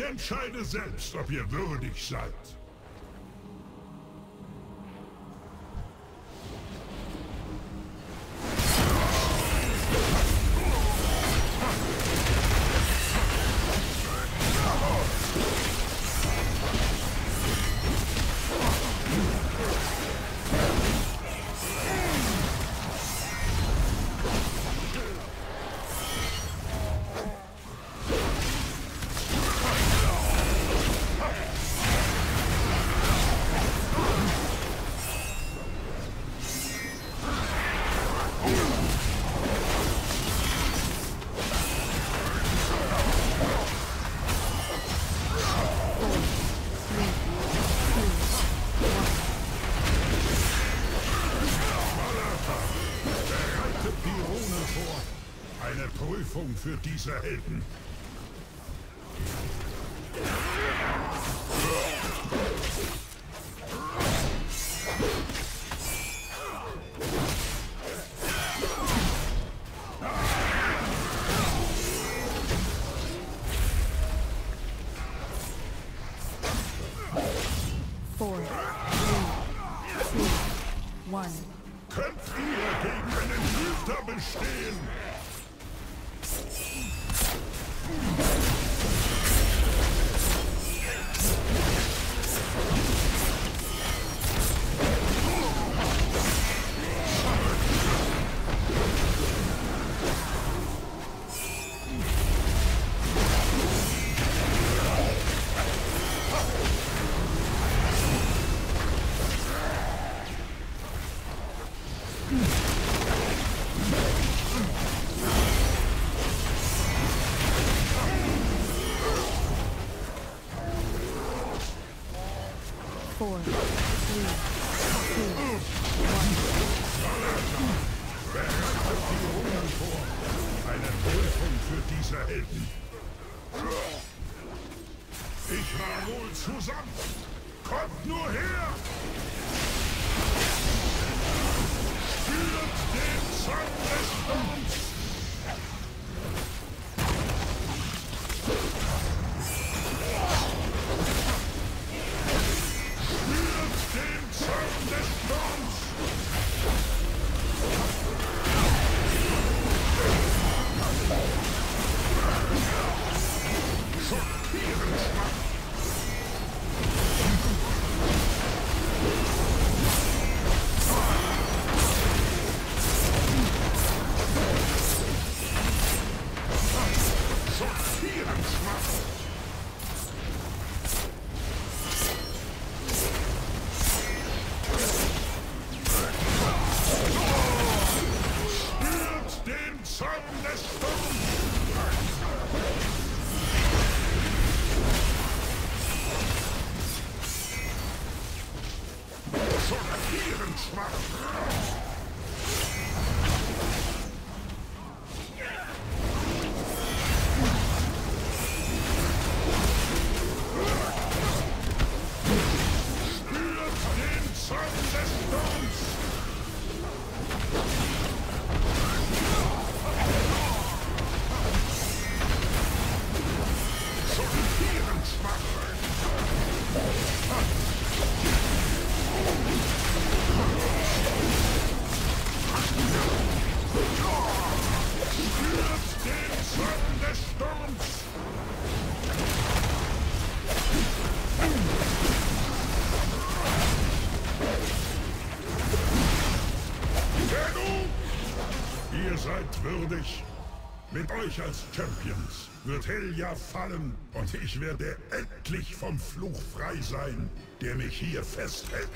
Ich entscheide selbst, ob ihr würdig seid. Eine Prüfung für diese Helden. Mit euch als Champions wird Helja fallen und ich werde endlich vom Fluch frei sein, der mich hier festhält.